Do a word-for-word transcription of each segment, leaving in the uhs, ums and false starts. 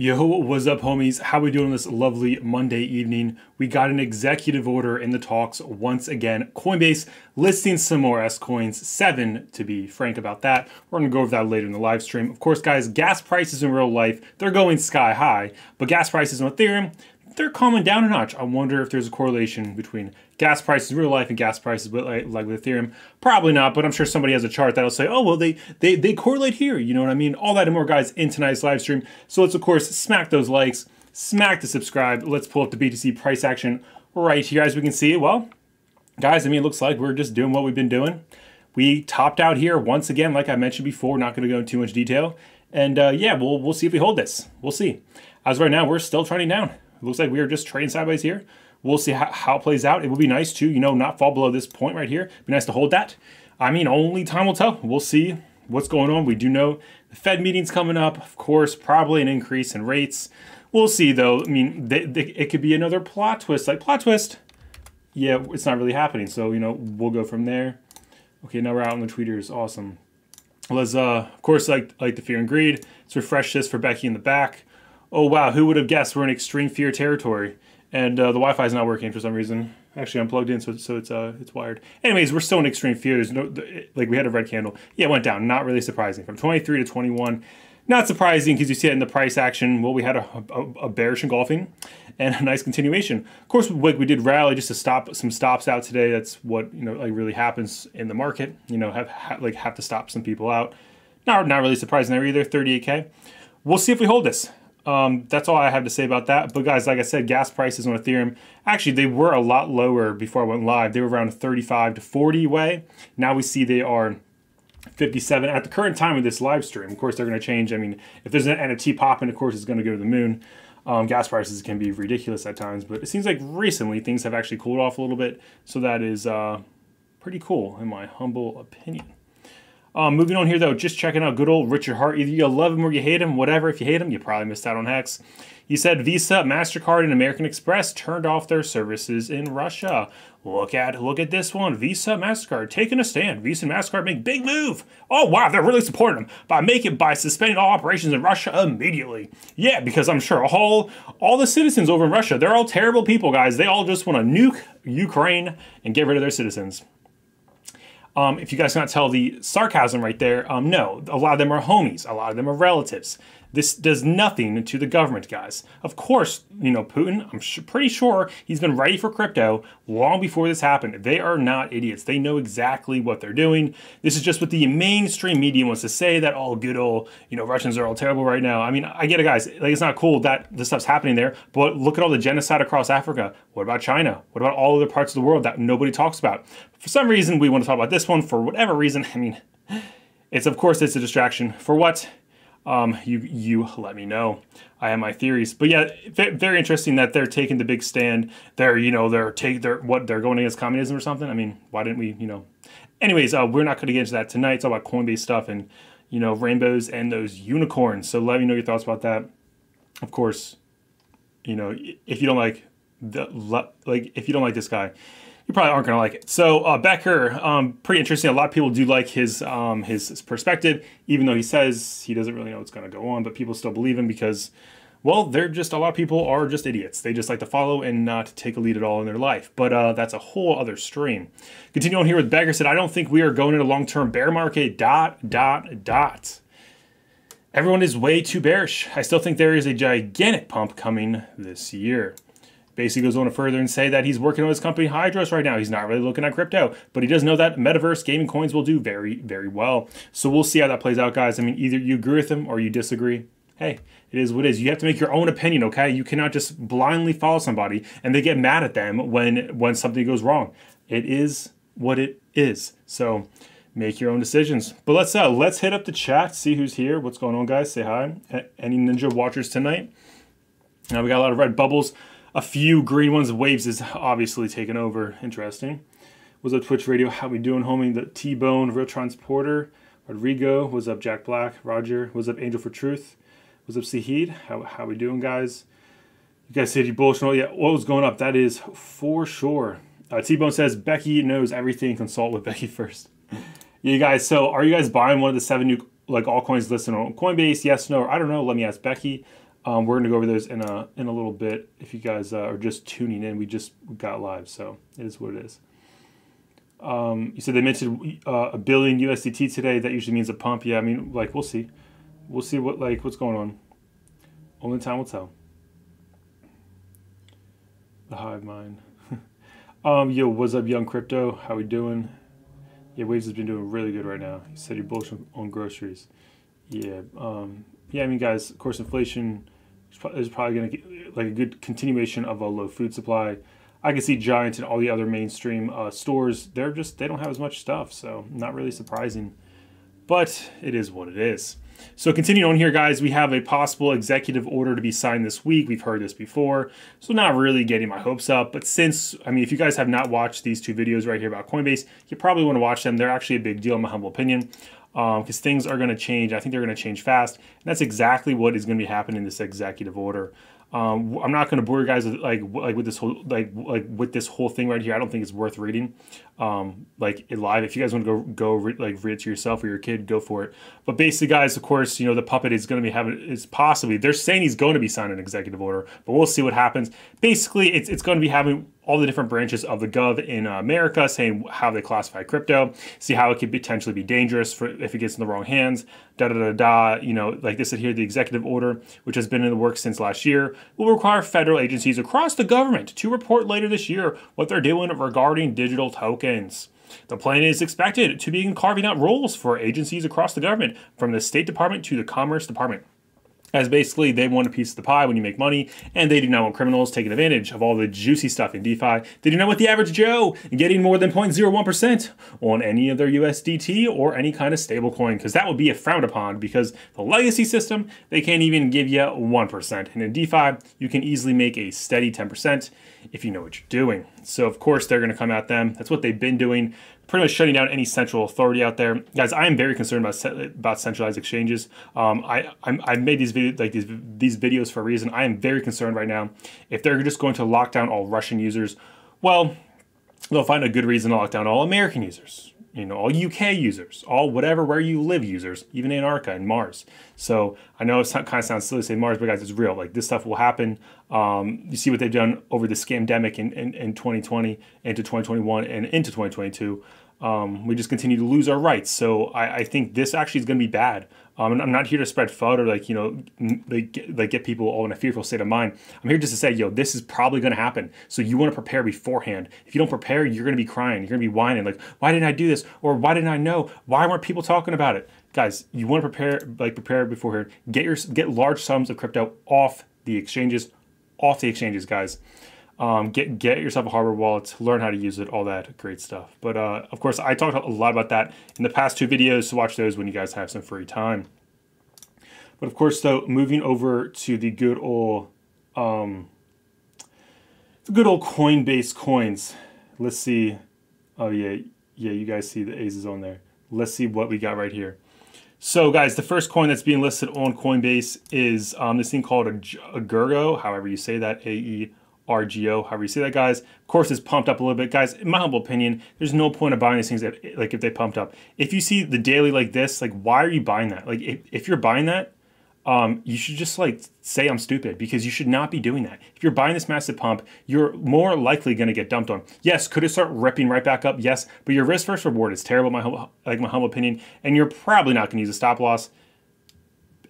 Yo, what's up, homies? How we doing this lovely Monday evening? We got an executive order in the talks once again. Coinbase listing some more S-Coins, seven to be frank about that. We're gonna go over that later in the live stream. Of course, guys, gas prices in real life, they're going sky high, but gas prices on Ethereum, they're calming down a notch. I wonder if there's a correlation between gas prices in real life and gas prices with, like, like with Ethereum. Probably not, but I'm sure somebody has a chart that'll say, oh, well, they, they they correlate here. You know what I mean? All that and more, guys, in tonight's live stream. So let's, of course, smack those likes, smack the subscribe. Let's pull up the B T C price action right here, as we can see. Well, guys, I mean, it looks like we're just doing what we've been doing. We topped out here once again, like I mentioned before, not going to go into too much detail. And, uh, yeah, we'll, we'll see if we hold this. We'll see. As right now, we're still trending down. It looks like we are just trading sideways here. We'll see how, how it plays out. It would be nice to, you know, not fall below this point right here. It'd be nice to hold that. I mean, only time will tell. We'll see what's going on. We do know the Fed meeting's coming up. Of course, probably an increase in rates. We'll see, though. I mean, they, they, it could be another plot twist. Like, plot twist, yeah, it's not really happening. So, you know, we'll go from there. Okay, now we're out on the tweeters. Awesome. Let's, uh, of course, like, like the fear and greed. Let's refresh this for Becky in the back. Oh, wow, who would have guessed we're in extreme fear territory? And uh, the Wi-Fi is not working for some reason. Actually, I'm plugged in, so, so it's uh, it's wired. Anyways, we're still in extreme fear. There's no, like, we had a red candle. Yeah, it went down. Not really surprising. From twenty-three to twenty-one. Not surprising, because you see it in the price action. Well, we had a, a, a bearish engulfing and a nice continuation. Of course, like, we did rally just to stop some stops out today. That's what, you know, like, really happens in the market. You know, have, have like have to stop some people out. Not, not really surprising there either. thirty-eight K. We'll see if we hold this. Um, that's all I have to say about that. But guys, like I said, gas prices on Ethereum, actually they were a lot lower before I went live. They were around thirty-five to forty way. Now we see they are fifty-seven at the current time of this live stream. Of course, they're going to change. I mean, if there's an N F T popping, of course, it's going to go to the moon. Um, gas prices can be ridiculous at times, but it seems like recently things have actually cooled off a little bit. So that is uh, pretty cool in my humble opinion. Um, moving on here, though, just checking out good old Richard Hart. Either you love him or you hate him, whatever. If you hate him, you probably missed out on Hex. He said Visa, MasterCard, and American Express turned off their services in Russia. Look at look at this one. Visa, MasterCard taking a stand. Visa and MasterCard make big move. Oh, wow, they're really supporting them by making by suspending all operations in Russia immediately. Yeah, because I'm sure all, all the citizens over in Russia, they're all terrible people, guys. They all just want to nuke Ukraine and get rid of their citizens. Um, if you guys cannot tell the sarcasm right there, um, no, a lot of them are homies. A lot of them are relatives. This does nothing to the government, guys. Of course, you know, Putin, I'm sh- pretty sure he's been ready for crypto long before this happened. They are not idiots. They know exactly what they're doing. This is just what the mainstream media wants to say, that all good old, you know, Russians are all terrible right now. I mean, I get it, guys. Like, it's not cool that this stuff's happening there, but look at all the genocide across Africa. What about China? What about all other parts of the world that nobody talks about? For some reason, we want to talk about this one for whatever reason. I mean, it's, of course, it's a distraction. For what? Um, you, you let me know. I have my theories, but yeah, very interesting that they're taking the big stand. They're, you know, they're take they're what they're going against communism or something. I mean, why didn't we, you know, anyways, uh, we're not going to get into that tonight. It's all about Coinbase stuff and, you know, rainbows and those unicorns. So let me know your thoughts about that. Of course, you know, if you don't like the, like, if you don't like this guy, you probably aren't going to like it. So uh, Becker, um, pretty interesting. A lot of people do like his, um, his his perspective, even though he says he doesn't really know what's going to go on, but people still believe him because, well, they're just, a lot of people are just idiots. They just like to follow and not take a lead at all in their life. But uh, that's a whole other stream. Continue on here with Becker said, I don't think we are going into long-term bear market, dot, dot, dot. Everyone is way too bearish. I still think there is a gigantic pump coming this year. Basically goes on further and say that he's working on his company Hydrus right now. He's not really looking at crypto, but he does know that metaverse gaming coins will do very, very well. So we'll see how that plays out, guys. I mean, either you agree with him or you disagree. Hey, it is what it is. You have to make your own opinion, okay? You cannot just blindly follow somebody and they get mad at them when, when something goes wrong. It is what it is. So make your own decisions. But let's uh, let's hit up the chat, see who's here. What's going on, guys? Say hi. Any Ninja watchers tonight? Now we got a lot of red bubbles. A few green ones. Waves is obviously taken over. Interesting. What's up, Twitch Radio? How we doing, homie? The T-Bone, Real Transporter, Rodrigo. What's up, Jack Black? Roger. What's up, Angel for Truth? What's up, Sahid? How how we doing, guys? You guys said you bullish and all. Yeah, what was going up? That is for sure. Uh, T-Bone says Becky knows everything. Consult with Becky first. You guys. So, are you guys buying one of the seven new like altcoins listed on Coinbase? Yes, no, or I don't know. Let me ask Becky. Um, we're going to go over those in a, in a little bit. If you guys uh, are just tuning in, we just got live, so it is what it is. Um, you said they mentioned uh, a billion U S D T today. That usually means a pump. Yeah, I mean, like, we'll see. We'll see what, like, what's going on. Only time will tell. The hive mind. um, yo, what's up, Young Crypto? How we doing? Yeah, Waves has been doing really good right now. You said you're bullish on groceries. Yeah, um, yeah, I mean, guys, of course, inflation is probably going to get, like, a good continuation of a low food supply. I can see Giant and all the other mainstream uh, stores, they're just, they don't have as much stuff, so not really surprising. But it is what it is. So continuing on here, guys, we have a possible executive order to be signed this week. We've heard this before, so not really getting my hopes up. But since, I mean, if you guys have not watched these two videos right here about Coinbase, you probably want to watch them. They're actually a big deal, in my humble opinion, because um, things are going to change. I think they're going to change fast. And that's exactly what is going to be happening in this executive order. Um, I'm not going to bore you guys with, like like with this whole like like with this whole thing right here. I don't think it's worth reading, um, like it live. If you guys want to go go re like read it to yourself or your kid, go for it. But basically, guys, of course, you know the puppet is going to be having is possibly they're saying he's going to be signing an executive order, but we'll see what happens. Basically, it's it's going to be having all the different branches of the gov in uh, America saying how they classify crypto, see how it could potentially be dangerous for if it gets in the wrong hands. Da da da da. You know, like this here, the executive order, which has been in the works since last year, will require federal agencies across the government to report later this year what they're doing regarding digital tokens. The plan is expected to begin carving out roles for agencies across the government, from the State Department to the Commerce Department, as basically they want a piece of the pie when you make money, and they do not want criminals taking advantage of all the juicy stuff in DeFi. They do not want the average Joe getting more than zero point zero one percent on any of their U S D T or any kind of stablecoin, because that would be a frowned upon, because the legacy system, they can't even give you one percent. And in DeFi, you can easily make a steady ten percent if you know what you're doing. So of course, they're going to come at them. That's what they've been doing, pretty much shutting down any central authority out there. Guys, I am very concerned about about centralized exchanges. Um, I I'm, I've made these videos like these these videos for a reason. I am very concerned right now. If they're just going to lock down all Russian users, well, they'll find a good reason to lock down all American users, you know, all U K users, all whatever where you live users, even Antarctica and Mars. So I know it's not, kind of sounds silly to say Mars, but guys, it's real. Like, this stuff will happen. Um, you see what they've done over the scamdemic in, in, in twenty twenty into twenty twenty-one and into twenty twenty-two. Um, we just continue to lose our rights. So I, I think this actually is going to be bad. Um, and I'm not here to spread F U D or like, you know, like get, like get people all in a fearful state of mind. I'm here just to say, yo, this is probably going to happen. So you want to prepare beforehand. If you don't prepare, you're going to be crying. You're going to be whining. Like, why didn't I do this? Or why didn't I know? Why weren't people talking about it? Guys, you want to prepare, like prepare beforehand. Get your, get large sums of crypto off the exchanges, off the exchanges, guys. Um, get get yourself a hardware wallet, learn how to use it, all that great stuff. But uh, of course, I talked a lot about that in the past two videos, so watch those when you guys have some free time. But of course, though, moving over to the good old, um, the good old Coinbase coins. Let's see. Oh yeah, yeah, you guys see the A's on there. Let's see what we got right here. So guys, the first coin that's being listed on Coinbase is um, this thing called a Aergo, however you say that, A E. R G O, however you see that, guys. Of course, it's pumped up a little bit. Guys, in my humble opinion, there's no point of buying these things that, like, if they pumped up. If you see the daily like this, like, why are you buying that? Like, if, if you're buying that, um, you should just, like, say I'm stupid, because you should not be doing that. If you're buying this massive pump, you're more likely going to get dumped on. Yes, could it start ripping right back up? Yes, but your risk versus reward is terrible, my humble, like, my humble opinion, and you're probably not going to use a stop loss.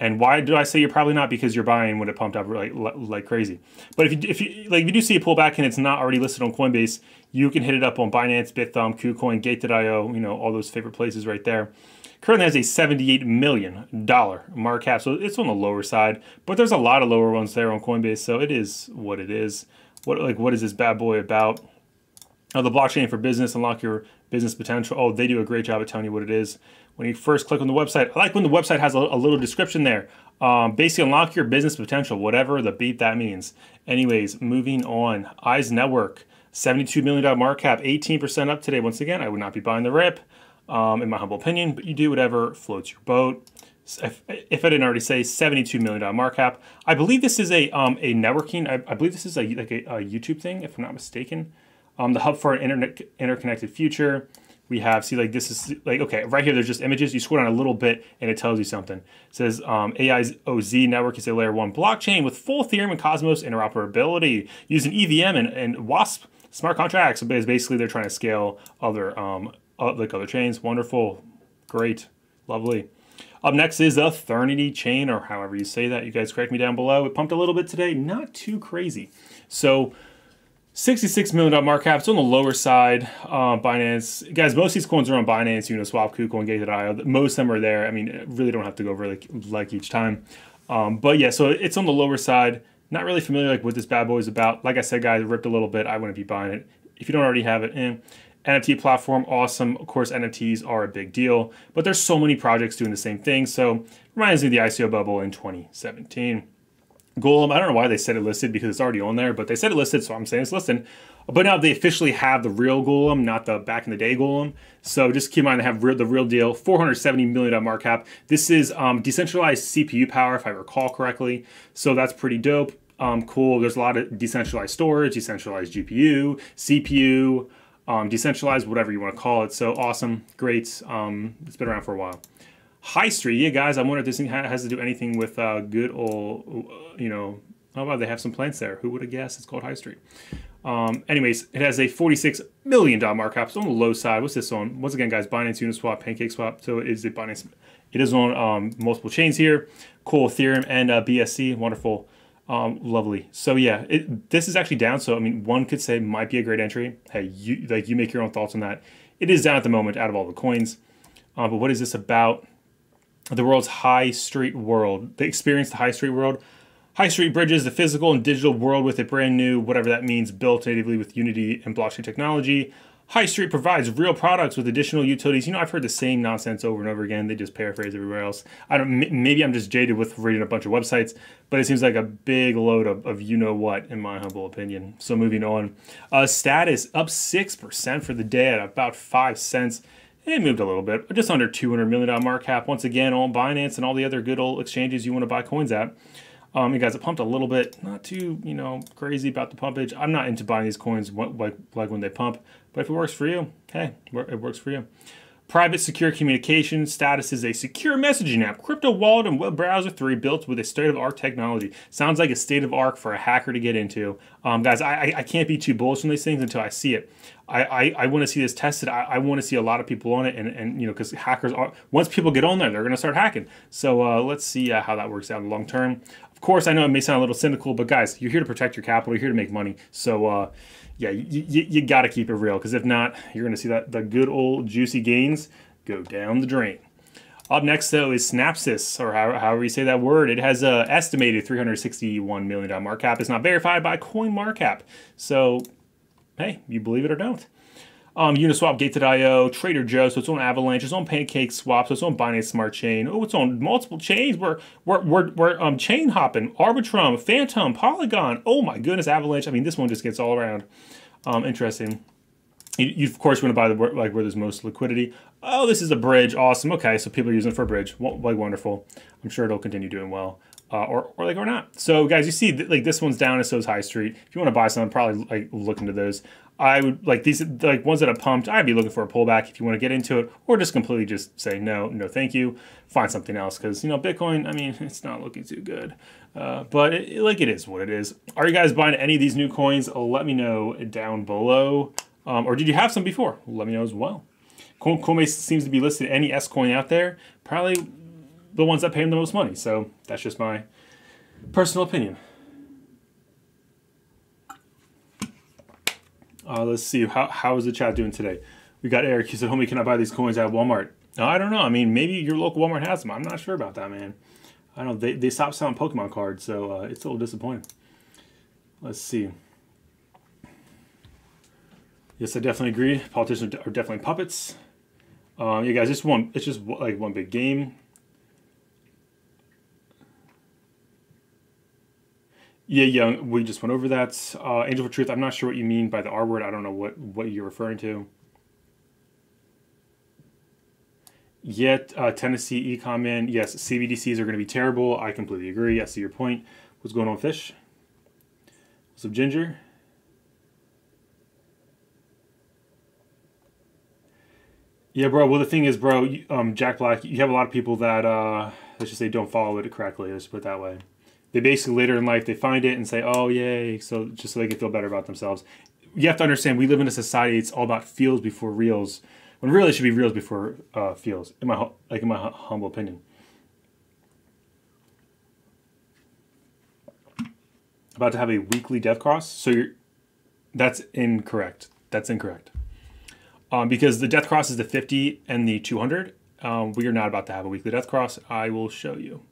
And why do I say you're probably not? Because you're buying when it pumped up like, like crazy. But if you, if you like, if you do see a pullback and it's not already listed on Coinbase, you can hit it up on Binance, BitThumb, KuCoin, Gate dot I O, you know, all those favorite places right there. Currently has a seventy-eight million dollars market cap, so it's on the lower side. But there's a lot of lower ones there on Coinbase, so it is what it is. What like what is this bad boy about? Oh, the blockchain for business, unlock your business potential. Oh, they do a great job at telling you what it is. When you first click on the website, I like when the website has a, a little description there. Um, basically, unlock your business potential, whatever the beat that means. Anyways, moving on. Eyes Network, seventy-two million dollars market cap, eighteen percent up today. Once again, I would not be buying the rip, um, in my humble opinion, but you do whatever floats your boat. If, if I didn't already say, seventy-two million dollars market cap. I believe this is a um, a networking. I, I believe this is a like a, a YouTube thing, if I'm not mistaken. Um, the hub for an internet interconnected future. we have, see, like this is like, okay, right here, there's just images. You scroll down a little bit and it tells you something. It says um, A I's O Z network is a layer one blockchain with full Ethereum and Cosmos interoperability using E V M and, and WASP smart contracts. So basically they're trying to scale other, um, like other chains. Wonderful, great, lovely. Up next is the Thernity chain, or however you say that. You guys correct me down below. It pumped a little bit today, not too crazy. So sixty-six million dollars market cap. It's on the lower side. Uh, Binance, guys, most of these coins are on Binance, Uniswap, KuCoin, Gate dot I O. Most of them are there. I mean, really don't have to go over like, like each time. Um, but yeah, so it's on the lower side. Not really familiar like what this bad boy is about. Like I said, guys, it ripped a little bit. I wouldn't be buying it. If you don't already have it, eh. N F T platform, awesome. Of course, N F Ts are a big deal, but there's so many projects doing the same thing. So reminds me of the I C O bubble in twenty seventeen. Golem, I don't know why they said it listed because it's already on there, but they said it listed, so I'm saying it's listed. But now they officially have the real Golem, not the back in the day Golem. So just keep in mind they have real, the real deal, four hundred seventy million dollars market cap. This is um, decentralized C P U power, if I recall correctly. So that's pretty dope. Um, cool. There's a lot of decentralized storage, decentralized G P U, C P U. Um, decentralized, whatever you want to call it. So awesome, great. Um, it's been around for a while. High Street, yeah, guys. I wonder if this thing has to do anything with uh, good old, you know. Oh wow, they have some plants there. Who would have guessed? It's called High Street. Um, anyways, it has a forty-six million dollars market cap. It's on the low side. What's this on? Once again, guys, Binance, Uniswap, Pancake Swap. So it is a Binance. It is on um, multiple chains here. Cool, Ethereum and uh, B S C. Wonderful. Um, lovely. So yeah, it, this is actually down. So, I mean, one could say might be a great entry. Hey, you like you make your own thoughts on that. It is down at the moment out of all the coins. Uh, but what is this about? The world's High Street world. They experienced the High Street world. High Street bridges the physical and digital world with a brand new, whatever that means, built natively with Unity and blockchain technology. High Street provides real products with additional utilities. You know, I've heard the same nonsense over and over again. They just paraphrase everywhere else. I don't. Maybe I'm just jaded with reading a bunch of websites, but it seems like a big load of, of you know what, in my humble opinion. So moving on, uh, Status up six percent for the day at about five cents. It moved a little bit, just under two hundred million dollar market cap. Once again, on Binance and all the other good old exchanges you want to buy coins at. Um, you guys, it pumped a little bit. Not too, you know, crazy about the pumpage. I'm not into buying these coins like like when they pump. But if it works for you, hey, it works for you. Private secure communication. Status is a secure messaging app, crypto wallet, and web browser three built with a state-of-the-art technology. Sounds like a state-of-the-art for a hacker to get into. Um, guys, I, I can't be too bullish on these things until I see it. I, I, I want to see this tested. I, I want to see a lot of people on it, and, and you know, because hackers are, once people get on there, they're going to start hacking. So uh, let's see uh, how that works out in the long term. Of course, I know it may sound a little cynical, but guys, you're here to protect your capital. You're here to make money. So uh, yeah, you, you, you got to keep it real, because if not, you're going to see that the good old juicy gains go down the drain. Up next, though, is Synapsis, or however, however you say that word. It has an estimated three hundred sixty-one million dollars market cap. It's not verified by CoinMarketCap. So hey, you believe it or don't. Um, Uniswap, Gate dot I O, Trader Joe, so it's on Avalanche, it's on Pancake Swap, so it's on Binance Smart Chain. Oh, it's on multiple chains. We're we're we're, we're um, chain hopping, Arbitrum, Phantom, Polygon. Oh my goodness, Avalanche. I mean, this one just gets all around um, interesting. You, you of course want to buy the like where there's most liquidity. Oh, this is a bridge. Awesome. Okay, so people are using it for a bridge. Well, like wonderful. I'm sure it'll continue doing well. Uh, or, or like or not. So guys, you see like this one's down and so is High Street. If you want to buy some, probably like look into those. I would like these like ones that I pumped. I'd be looking for a pullback if you want to get into it, or just completely just say no, no, thank you. Find something else because you know Bitcoin. I mean, it's not looking too good, uh, but it, it, like it is what it is. Are you guys buying any of these new coins? Let me know down below, um, or did you have some before? Let me know as well. Coinbase seems to be listed any S coin out there. Probably the ones that pay them the most money. So that's just my personal opinion. Uh, let's see, how, how is the chat doing today? We got Eric, he said, homie, can I buy these coins at Walmart? Uh, I don't know, I mean, maybe your local Walmart has them. I'm not sure about that, man. I don't know, they, they stopped selling Pokemon cards, so uh, it's a little disappointing. Let's see. Yes, I definitely agree. Politicians are definitely puppets. Um, you guys, it's, one, it's just like one big game. Yeah, yeah, we just went over that. Uh, Angel for Truth, I'm not sure what you mean by the R word. I don't know what, what you're referring to. Yet, uh, Tennessee e-com in. Yes, C B D Cs are going to be terrible. I completely agree. I see your point. What's going on, Fish? What's up, Ginger? Yeah, bro. Well, the thing is, bro, you, um, Jack Black, you have a lot of people that, uh, let's just say, don't follow it correctly. Let's put it that way. They basically later in life, they find it and say, oh, yay. So just so they can feel better about themselves. You have to understand, we live in a society. It's all about feels before reels. When really it should be reels before uh, feels, in my, like in my hum humble opinion. About to have a weekly dev cross. So you're, that's incorrect. That's incorrect. Um, because the death cross is the fifty and the two hundred. Um, we are not about to have a weekly death cross. I will show you.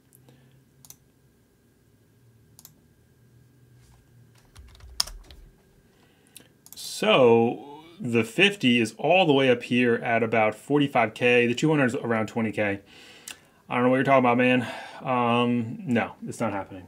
So the fifty is all the way up here at about forty-five K. The two hundred is around twenty K. I don't know what you're talking about, man. Um, no, it's not happening.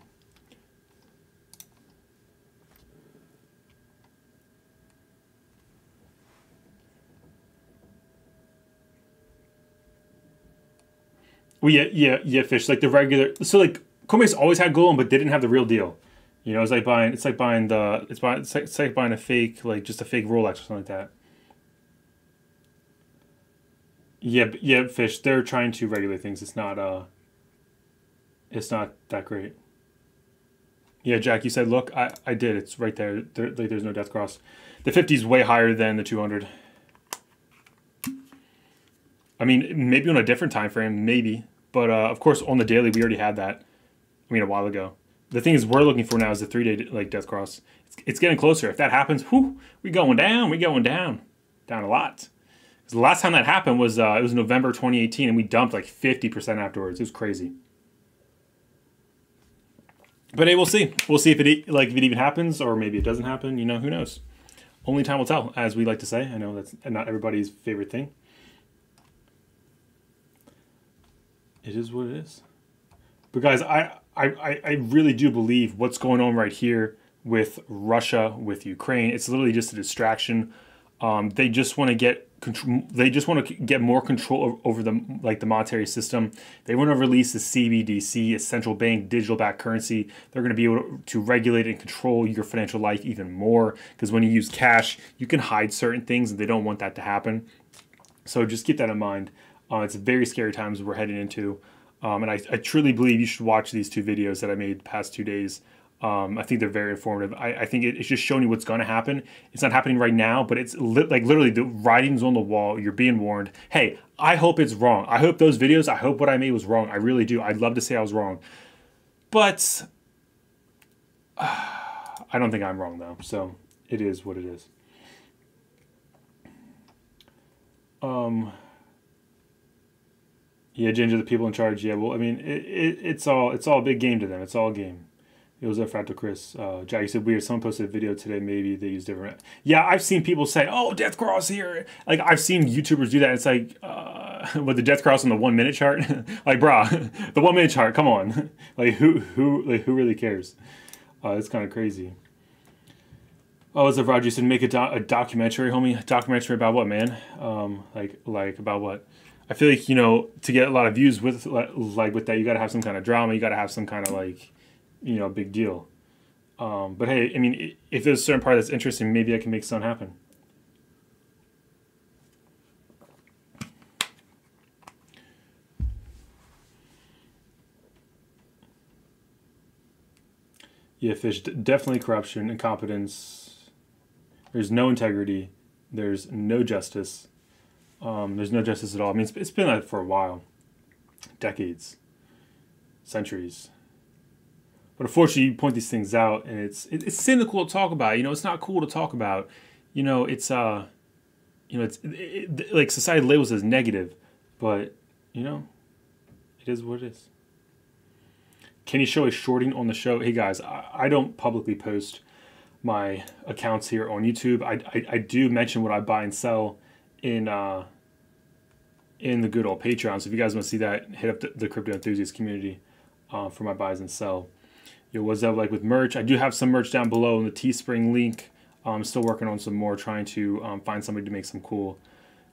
Well, yeah, yeah, yeah, fish. Like the regular, so like Coinbase always had Golem, but they didn't have the real deal. You know, it's like buying, it's like buying the, it's, buy, it's, like, it's like buying a fake, like just a fake Rolex or something like that. Yeah, yeah, fish. They're trying to regulate things. It's not, uh, it's not that great. Yeah, Jack, you said, look, I, I did. It's right there. There, like, there's no death cross. The fifty is way higher than the two hundred. I mean, maybe on a different time frame, maybe. But, uh, of course, on the daily, we already had that, I mean, a while ago. The thing is we're looking for now is the three-day, like, death cross. It's, it's getting closer. If that happens, whew, we going down. We going down. Down a lot. Because the last time that happened was, uh, it was November twenty eighteen, and we dumped, like, fifty percent afterwards. It was crazy. But, hey, we'll see. We'll see if it, like, if it even happens or maybe it doesn't happen. You know, who knows? Only time will tell, as we like to say. I know that's not everybody's favorite thing. It is what it is. But guys, I, I, I really do believe what's going on right here with Russia, with Ukraine, it's literally just a distraction. Um, they just want to get control. They just want to get more control over the, like the monetary system. They want to release the C B D C, a central bank digital backed currency. They're going to be able to regulate and control your financial life even more. Because when you use cash, you can hide certain things and they don't want that to happen. So just keep that in mind. Uh, it's very scary times we're heading into. Um, and I, I truly believe you should watch these two videos that I made the past two days. Um, I think they're very informative. I, I think it, it's just showing you what's going to happen. It's not happening right now, but it's li like literally the writing's on the wall. You're being warned. Hey, I hope it's wrong. I hope those videos, I hope what I made was wrong. I really do. I'd love to say I was wrong. But uh, I don't think I'm wrong, though. So it is what it is. Um... Yeah, Ginger, the people in charge. Yeah, well, I mean, it, it, it's all it's all a big game to them. It's all game. It was a Fractal Chris. Uh, Jack, you said weird. Someone posted a video today. Maybe they use different. Yeah, I've seen people say, "Oh, death cross here." Like I've seen YouTubers do that. It's like uh, with the death cross on the one minute chart. Like, brah, the one minute chart. Come on, like who who like who really cares? Uh, it's kind of crazy. Oh, it's a Roger. You said make a, do a documentary, homie. A documentary about what, man? Um, like like about what? I feel like, you know, to get a lot of views with like with that, you got to have some kind of drama. You got to have some kind of like, you know, big deal. Um, but hey, I mean, if there's a certain part that's interesting, maybe I can make something happen. Yeah, fish, definitely corruption, incompetence. There's no integrity. There's no justice. Um, there's no justice at all. I mean, it's, it's been that for a while, decades, centuries. But unfortunately, you point these things out, and it's it, it's cynical to talk about. You know, it's not cool to talk about. You know, it's uh, you know, it's it, it, like society labels as negative, but you know, it is what it is. Can you show a shorting on the show? Hey guys, I, I don't publicly post my accounts here on YouTube. I I, I do mention what I buy and sell in uh in the good old Patreon. So if you guys want to see that, hit up the, the crypto enthusiast community uh, for my buys and sell. Yo, what's up like with merch? I do have some merch down below in the Teespring link. I'm still working on some more, trying to um, find somebody to make some cool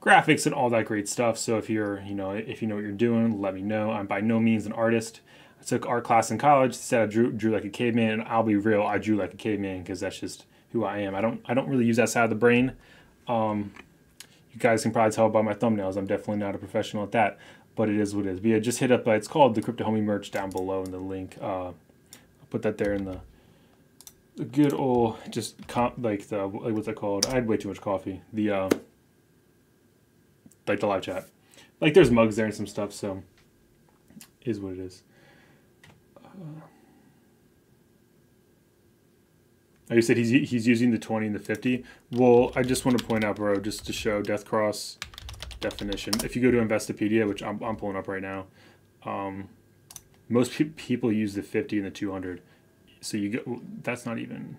graphics and all that great stuff. So if you're you know if you know what you're doing, let me know. I'm by no means an artist. I took art class in college, said I drew drew like a caveman, and I'll be real, I drew like a caveman because that's just who I am. I don't I don't really use that side of the brain. um You guys can probably tell by my thumbnails, I'm definitely not a professional at that, but it is what it is. But yeah, just hit up, uh, it's called the Crypto Homie merch down below in the link. Uh, I'll put that there in the, the good old, just comp, like the, like what's that called? I had way too much coffee. The, uh, like the live chat. Like there's mugs there and some stuff, so it is what it is. Uh, Like you said, he's, he's using the twenty and the fifty. Well, I just want to point out, bro, just to show Death Cross definition. If you go to Investopedia, which I'm, I'm pulling up right now, um, most pe people use the fifty and the two hundred. So you go, that's not even,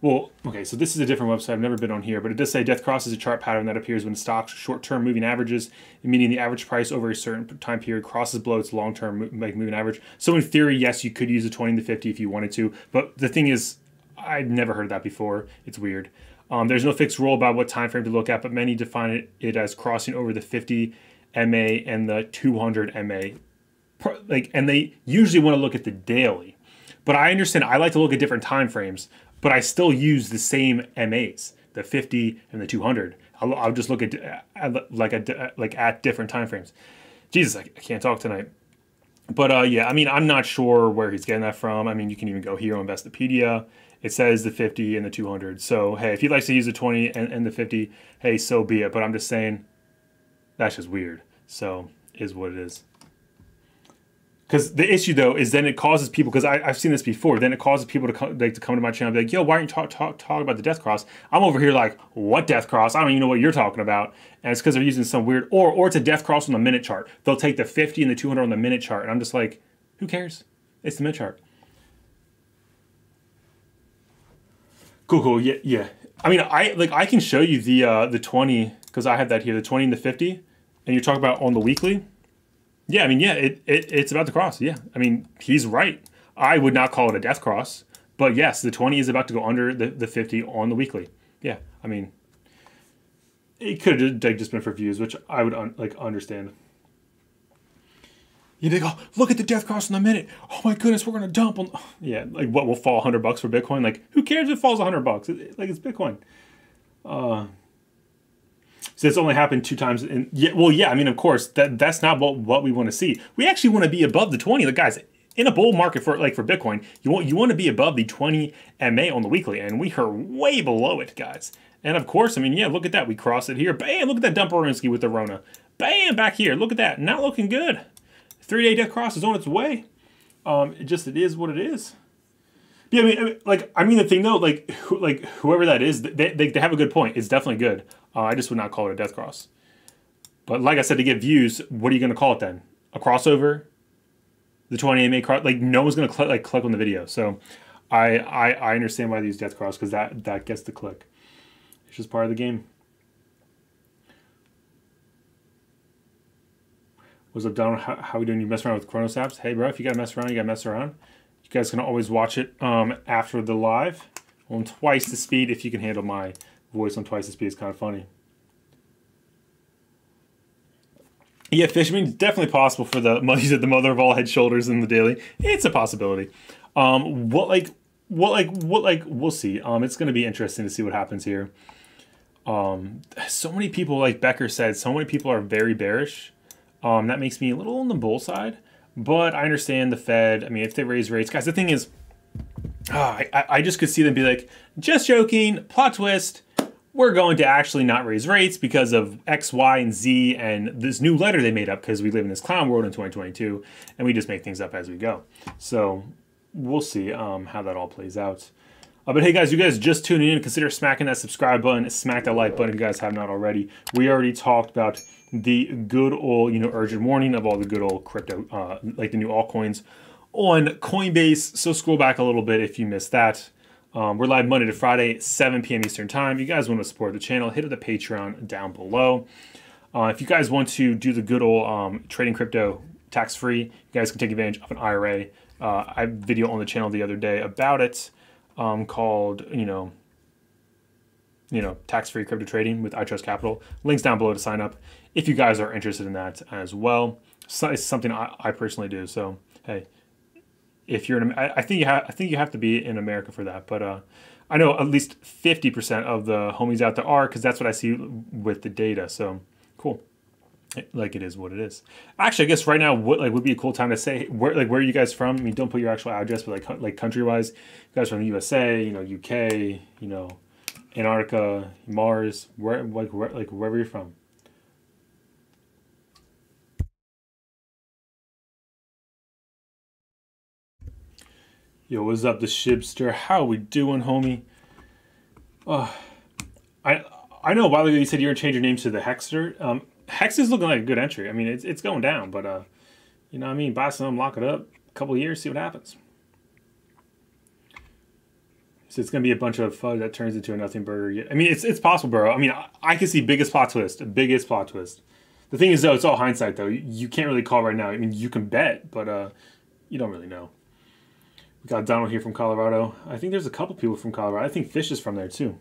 well, okay, so this is a different website. I've never been on here, but it does say Death Cross is a chart pattern that appears when stocks short-term moving averages, meaning the average price over a certain time period crosses below its long-term moving average. So in theory, yes, you could use the twenty and the fifty if you wanted to, but the thing is, I've never heard of that before. It's weird. Um, there's no fixed rule about what time frame to look at, but many define it, it as crossing over the fifty M A and the two hundred M A. Like, and they usually want to look at the daily. But I understand. I like to look at different time frames, but I still use the same M As, the fifty and the two hundred. I'll, I'll just look at like a, like at different time frames. Jesus, I can't talk tonight. But uh, yeah, I mean, I'm not sure where he's getting that from. I mean, you can even go here on Investopedia. It says the fifty and the two hundred. So, hey, if he likes to use the twenty and, and the fifty, hey, so be it. But I'm just saying, that's just weird. So, is what it is. Because the issue, though, is then it causes people, because I've seen this before, then it causes people to come, like, to come to my channel and be like, yo, why aren't you talk, talk, talk about the Death Cross? I'm over here like, what Death Cross? I don't even know what you're talking about. And it's because they're using some weird, or, or it's a Death Cross on the minute chart. They'll take the fifty and the two hundred on the minute chart. And I'm just like, who cares? It's the minute chart. Cool, cool, yeah, yeah. I mean, I like I can show you the uh, the twenty, because I have that here, the twenty and the fifty, and you're talking about on the weekly. Yeah, I mean, yeah, it, it it's about to cross, yeah. I mean, he's right. I would not call it a death cross, but yes, the twenty is about to go under the, the fifty on the weekly. Yeah, I mean, it could have just been for views, which I would un like understand. You know, they go, look at the death cross in a minute. Oh my goodness, we're gonna dump on. Yeah, like what will fall a hundred bucks for Bitcoin? Like, who cares if it falls a hundred bucks? It, it, like, it's Bitcoin. Uh, so it's only happened two times. In, yeah, well, yeah, I mean, of course, that that's not what, what we want to see. We actually want to be above the twenty. Like, guys, in a bull market for like for Bitcoin, you want you want to be above the twenty M A on the weekly, and we are way below it, guys. And of course, I mean, yeah, look at that. We cross it here. Bam! Look at that dump Orinsky with the Rona. Bam! Back here. Look at that. Not looking good. Three-day death cross is on its way. Um, it just it is what it is. But yeah, I mean, I mean, like I mean the thing though, like who, like whoever that is, they, they they have a good point. It's definitely good. Uh, I just would not call it a death cross. But like I said, to get views, what are you going to call it then? A crossover? The twenty M A cross? Like no one's going to cl like click on the video. So I I, I understand why they use death cross because that that gets the click. It's just part of the game. What's up, Donald? How, how we doing? You mess around with Chronos apps? Hey, bro, if you gotta mess around, you gotta mess around. You guys can always watch it um, after the live on twice the speed. If you can handle my voice on twice the speed, it's kind of funny. Yeah, Fish, I mean, it's definitely possible for the money's at the mother of all head, shoulders in the daily. It's a possibility. Um, what like, what like, what like, we'll see. Um, it's gonna be interesting to see what happens here. Um, so many people, like Becker said, so many people are very bearish. Um, that makes me a little on the bull side, but I understand the Fed. I mean, if they raise rates, guys, the thing is, oh, I, I just could see them be like, just joking, plot twist. We're going to actually not raise rates because of X, Y, and Z and this new letter they made up because we live in this clown world in twenty twenty-two and we just make things up as we go. So we'll see um, how that all plays out. Uh, but hey guys, you guys just tuning in, consider smacking that subscribe button, smack that like button if you guys have not already. We already talked about the good old, you know, urgent warning of all the good old crypto, uh, like the new altcoins on Coinbase. So scroll back a little bit if you missed that. Um, we're live Monday to Friday, seven P M Eastern time. If you guys want to support the channel, hit up the Patreon down below. Uh, if you guys want to do the good old um, trading crypto tax-free, you guys can take advantage of an I R A. Uh, I had a video on the channel the other day about it um, called, you know, you know, tax-free crypto trading with iTrust Capital. Links down below to sign up if you guys are interested in that as well. So it's something I, I personally do. So, hey, if you're in, I, I think you have, I think you have to be in America for that. But uh, I know at least fifty percent of the homies out there are, because that's what I see with the data. So cool. Like, it is what it is. Actually, I guess right now what like would be a cool time to say where like where are you guys from? I mean, don't put your actual address, but like like country wise, you guys from the U S A, you know, U K, you know, Antarctica, Mars, where like where like wherever you're from. Yo, what's up, the Shibster? How we doing, homie? Oh, I I know a while ago you said you're gonna change your names to the Hexster. Um, Hex is looking like a good entry. I mean, it's it's going down, but uh, you know what I mean? Buy some, lock it up, a couple of years, see what happens. So it's gonna be a bunch of fudge that turns into a nothing burger. I mean, it's it's possible, bro. I mean, I, I can see biggest plot twist, biggest plot twist. The thing is, though, it's all hindsight, though. You, you can't really call right now. I mean, you can bet, but uh, you don't really know. We got Donald here from Colorado. I think there's a couple people from Colorado. I think Fish is from there too.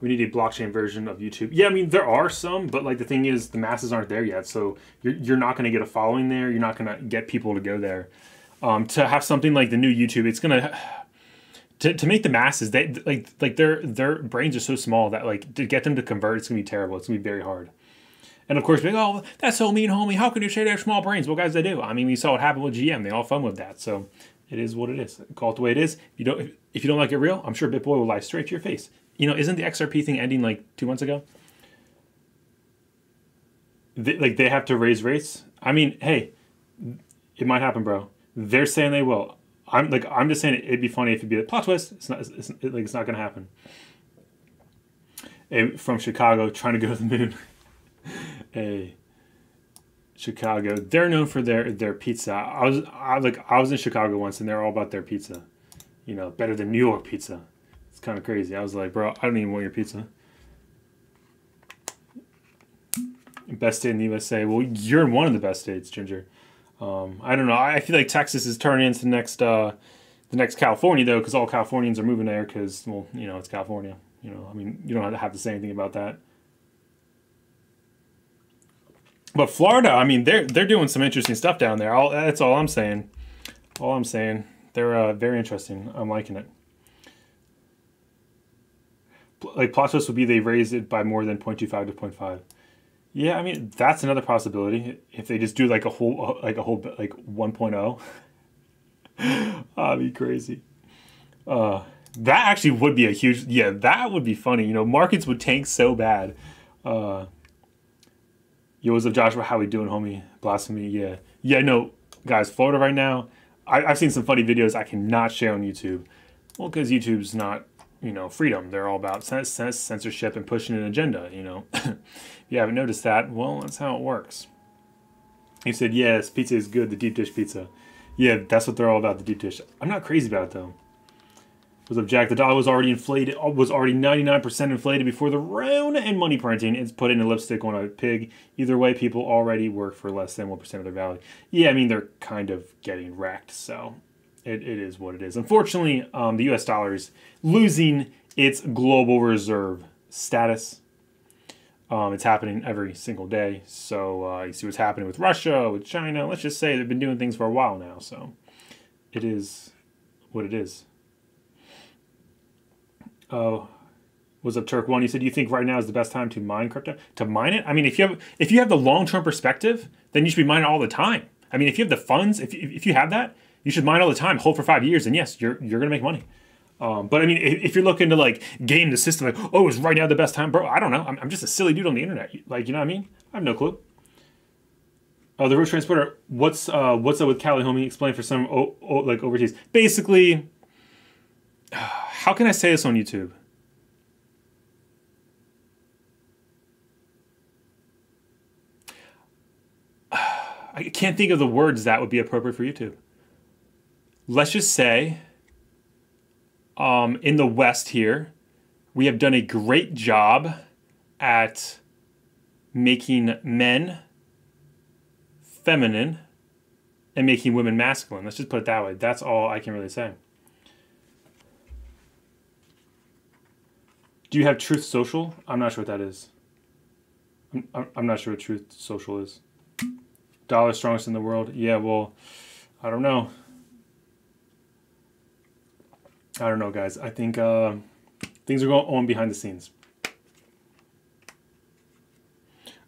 We need a blockchain version of YouTube. Yeah, I mean, there are some, but like the thing is, the masses aren't there yet. So you're, you're not going to get a following there. You're not going to get people to go there. Um, to have something like the new YouTube, it's going to, to to make the masses, they like like their their brains are so small that like to get them to convert, it's going to be terrible. It's going to be very hard. And of course, being, oh, that's so mean, homie. How can you share their small brains? Well, guys, they do. I mean, we saw what happened with G M. They all fun with that. So it is what it is. Call it the way it is. If you don't, if you don't like it real, I'm sure BitBoy will lie straight to your face. You know, isn't the X R P thing ending like two months ago? They, like, they have to raise rates. I mean, hey, it might happen, bro. They're saying they will. I'm like, I'm just saying it, it'd be funny if it'd be a plot twist. It's not. It's, it, like, it's not gonna happen. Hey, from Chicago, trying to go to the moon. Hey, Chicago. They're known for their their pizza. I was I like I was in Chicago once, and they're all about their pizza. You know, better than New York pizza. Kind of crazy. I was like, bro, I don't even want your pizza. Best state in the U S A. Well, you're in one of the best states, Ginger. Um, I don't know. I feel like Texas is turning into the next, uh, the next California, though, because all Californians are moving there because, well, you know, it's California. You know, I mean, you don't have to say anything about that. But Florida, I mean, they're they're doing some interesting stuff down there. I'll, that's all I'm saying. All I'm saying. They're uh, very interesting. I'm liking it. Like, plot twist would be they raised it by more than zero point two five to zero point five. Yeah, I mean, that's another possibility. If they just do like a whole, like a whole, like one point oh, that'd be crazy. Uh, that actually would be a huge, yeah, that would be funny. You know, markets would tank so bad. Uh, yo, what's up, Joshua? How we doing, homie? Blasphemy, yeah. Yeah, no, guys, Florida right now, I, I've seen some funny videos I cannot share on YouTube. Well, because YouTube's not, you know, freedom. They're all about censorship and pushing an agenda, you know. If you haven't noticed that, well, that's how it works. You said, yes, pizza is good, the deep dish pizza. Yeah, that's what they're all about, the deep dish. I'm not crazy about it, though. What's up, Jack? The dollar was already inflated, was already ninety-nine percent inflated before the round, and money printing is put in a lipstick on a pig. Either way, people already work for less than one percent of their value. Yeah, I mean, they're kind of getting wrecked, so... It, it is what it is. Unfortunately, um, the U S dollar is losing its global reserve status. Um, it's happening every single day. So uh, you see what's happening with Russia, with China. Let's just say they've been doing things for a while now. So it is what it is. Oh, uh, what's up, Turk One? You said you think right now is the best time to mine crypto? To mine it? I mean, if you have if you have the long-term perspective, then you should be mining all the time. I mean, if you have the funds, if if you have that, you should mine all the time, hold for five years, and yes, you're you're gonna make money. Um, but I mean, if, if you're looking to like game the system, like, oh, is right now the best time, bro? I don't know. I'm, I'm just a silly dude on the internet. Like, you know what I mean? I have no clue. Oh, uh, the road transporter. What's uh, what's up with Cali, homie? Explain for some oh, oh, like overseas. Basically, how can I say this on YouTube? I can't think of the words that would be appropriate for YouTube. Let's just say um, in the West here, we have done a great job at making men feminine and making women masculine. Let's just put it that way. That's all I can really say. Do you have Truth Social? I'm not sure what that is. I'm, I'm not sure what Truth Social is. Dollar strongest in the world. Yeah, well, I don't know. I don't know, guys. I think uh, things are going on behind the scenes.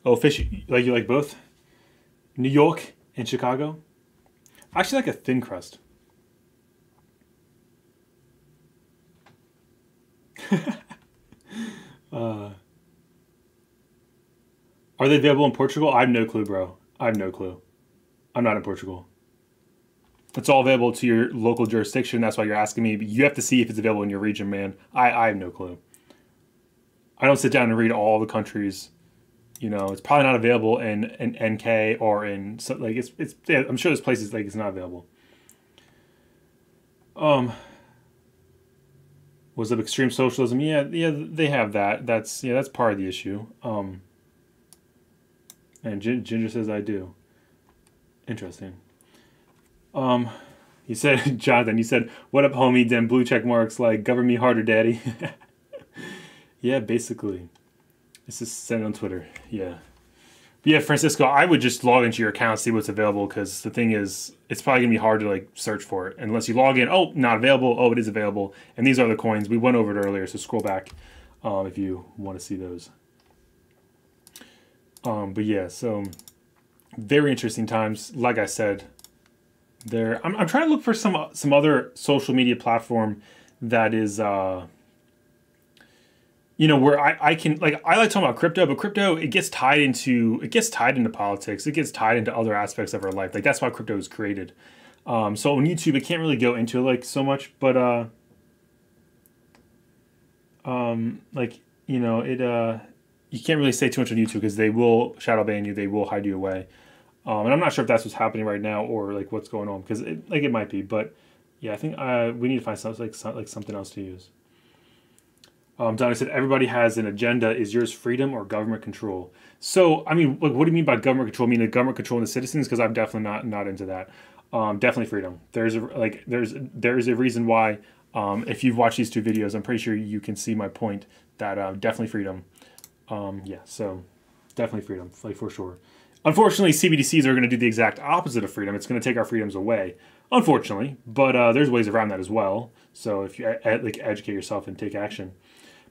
Oh, fish, like you like both? New York and Chicago? I actually like a thin crust. uh, are they available in Portugal? I have no clue, bro. I have no clue. I'm not in Portugal. It's all available to your local jurisdiction. That's why you're asking me. But you have to see if it's available in your region, man. I, I have no clue. I don't sit down and read all the countries. You know, it's probably not available in, in N K or in, so like, it's, it's, yeah, I'm sure there's places like it's not available. Um, was it extreme socialism? Yeah, yeah, they have that. That's, yeah, that's part of the issue. Um, and Ginger says, I do. Interesting. Um, you said, Jonathan, you said, what up, homie? Then blue check marks like, govern me harder, daddy. Yeah, basically. Let's just send it on Twitter. Yeah. But yeah, Francisco, I would just log into your account, see what's available, because the thing is, it's probably going to be hard to like search for it. Unless you log in, oh, not available, oh, it is available. And these are the coins. We went over it earlier, so scroll back um, if you want to see those. Um, but yeah, so very interesting times. Like I said, there. I'm, I'm trying to look for some some other social media platform that is, uh, you know, where I, I can, like, I like talking about crypto, but crypto, it gets tied into, it gets tied into politics. It gets tied into other aspects of our life. Like, that's why crypto is created. Um, so on YouTube, it can't really go into it, like, so much, but, uh, um, like, you know, it, uh, you can't really say too much on YouTube because they will shadow ban you. They will hide you away. Um, and I'm not sure if that's what's happening right now or, like, what's going on, because, it, like, it might be. But, yeah, I think uh, we need to find something, like, some, like something else to use. Um, Donna said, everybody has an agenda. Is yours freedom or government control? So, I mean, like, what do you mean by government control? I mean, the government controlling the citizens? Because I'm definitely not not into that. Um, definitely freedom. There's a, like there's there's a reason why. Um, if you've watched these two videos, I'm pretty sure you can see my point that uh, definitely freedom. Um, yeah, so definitely freedom, like for sure. Unfortunately, C B D Cs are going to do the exact opposite of freedom. It's going to take our freedoms away, unfortunately. But uh, there's ways around that as well. So if you like educate yourself and take action.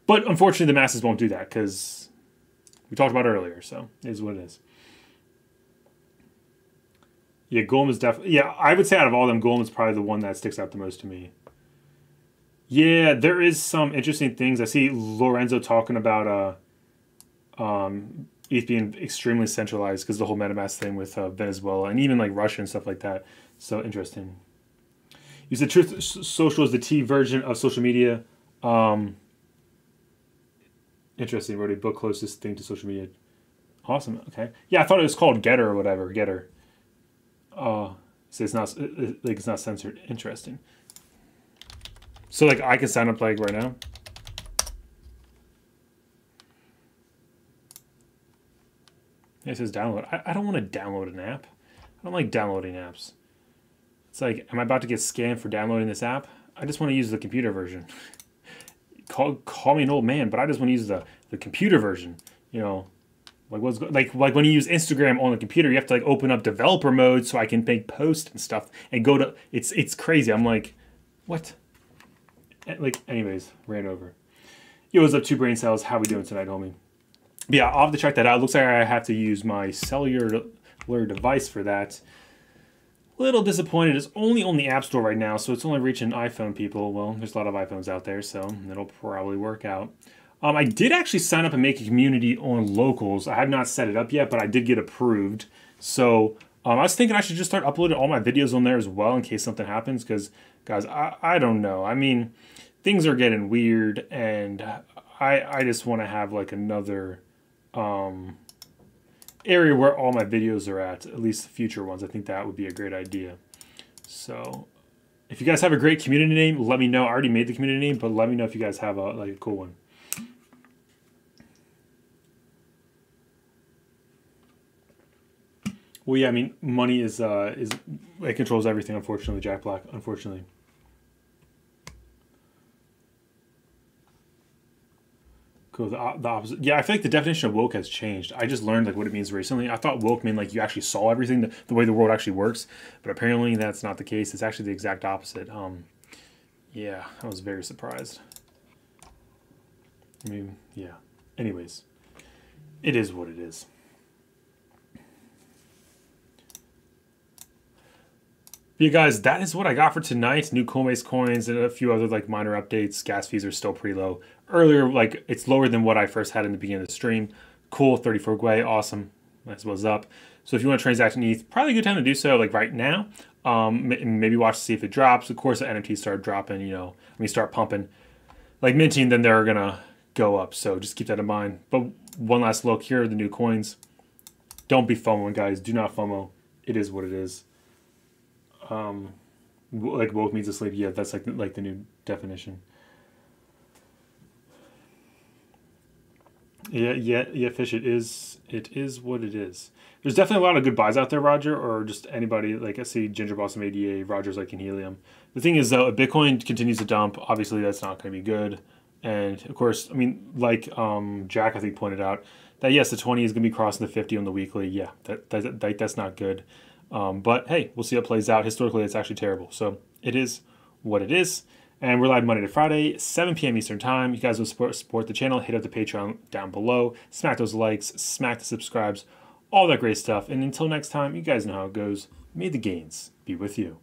But unfortunately, the masses won't do that because we talked about it earlier. So it is what it is. Yeah, Golem is definitely... Yeah, I would say out of all of them, Golem is probably the one that sticks out the most to me. Yeah, there is some interesting things. I see Lorenzo talking about uh, um, E T H being extremely centralized because the whole MetaMask thing with uh, Venezuela and even like Russia and stuff like that. So interesting. You said Truth Social is the T version of social media. Um... Interesting. Wrote a book closest thing to social media. Awesome. Okay. Yeah, I thought it was called Getter or whatever. Getter. Uh, so it's not it, like it's not censored. Interesting. So like I can sign up like right now. It says download. I, I don't want to download an app. I don't like downloading apps. It's like, am I about to get scammed for downloading this app? I just want to use the computer version. Call, call me an old man, but I just want to use the, the computer version, you know, like what's like, like when you use Instagram on the computer, you have to like open up developer mode so I can make posts and stuff and go to, it's, it's crazy. I'm like, what? Like, anyways, ran over. Yo, what's up, two brain cells? How we doing tonight, homie? But yeah, I'll have to check that out. Looks like I have to use my cellular device for that. Little disappointed. It's only on the App Store right now, so it's only reaching iPhone people. Well, there's a lot of iPhones out there, so it'll probably work out. Um, I did actually sign up and make a community on Locals. I have not set it up yet, but I did get approved. So um, I was thinking I should just start uploading all my videos on there as well in case something happens. Because, guys, I, I don't know. I mean, things are getting weird, and I, I just want to have, like, another... Um, area where all my videos are at, at least the future ones. I think that would be a great idea. So if you guys have a great community name, let me know. I already made the community name, but let me know if you guys have a like a cool one. Well, yeah, I mean, money is uh is it controls everything, unfortunately, Jack Black, unfortunately. Cool. The, the opposite. Yeah, I feel like the definition of woke has changed. I just learned like what it means recently. I thought woke meant like you actually saw everything, the, the way the world actually works. But apparently that's not the case. It's actually the exact opposite. Um, Yeah, I was very surprised. I mean, yeah. Anyways, it is what it is. You guys, that is what I got for tonight. New Coinbase coins and a few other like minor updates. Gas fees are still pretty low. Earlier, like it's lower than what I first had in the beginning of the stream. Cool, thirty-four Gwei, awesome. That's what's up. So if you want to transact in E T H, probably a good time to do so, like right now. Um, maybe watch to see if it drops. Of course, the N F Ts start dropping, you know, I mean, start pumping, like minting, then they're gonna go up. So just keep that in mind. But one last look here, the new coins. Don't be FOMOing, guys. Do not FOMO. It is what it is. Um, like woke means asleep. Yeah, that's like like the new definition. Yeah, yeah, yeah. Fish. It is. It is what it is. There's definitely a lot of good buys out there, Roger, or just anybody. Like I see Ginger Blossom A D A, Roger's like in Helium. The thing is though, if Bitcoin continues to dump, obviously that's not going to be good. And of course, I mean, like um, Jack I think pointed out that yes, the twenty is going to be crossing the fifty on the weekly. Yeah, that, that, that that's not good. Um, but hey, we'll see how it plays out. Historically, it's actually terrible. So it is what it is. And we're live Monday to Friday, seven p m Eastern time. You guys will support, support the channel. Hit up the Patreon down below. Smack those likes, smack the subscribes, all that great stuff. And until next time, you guys know how it goes. May the gains be with you.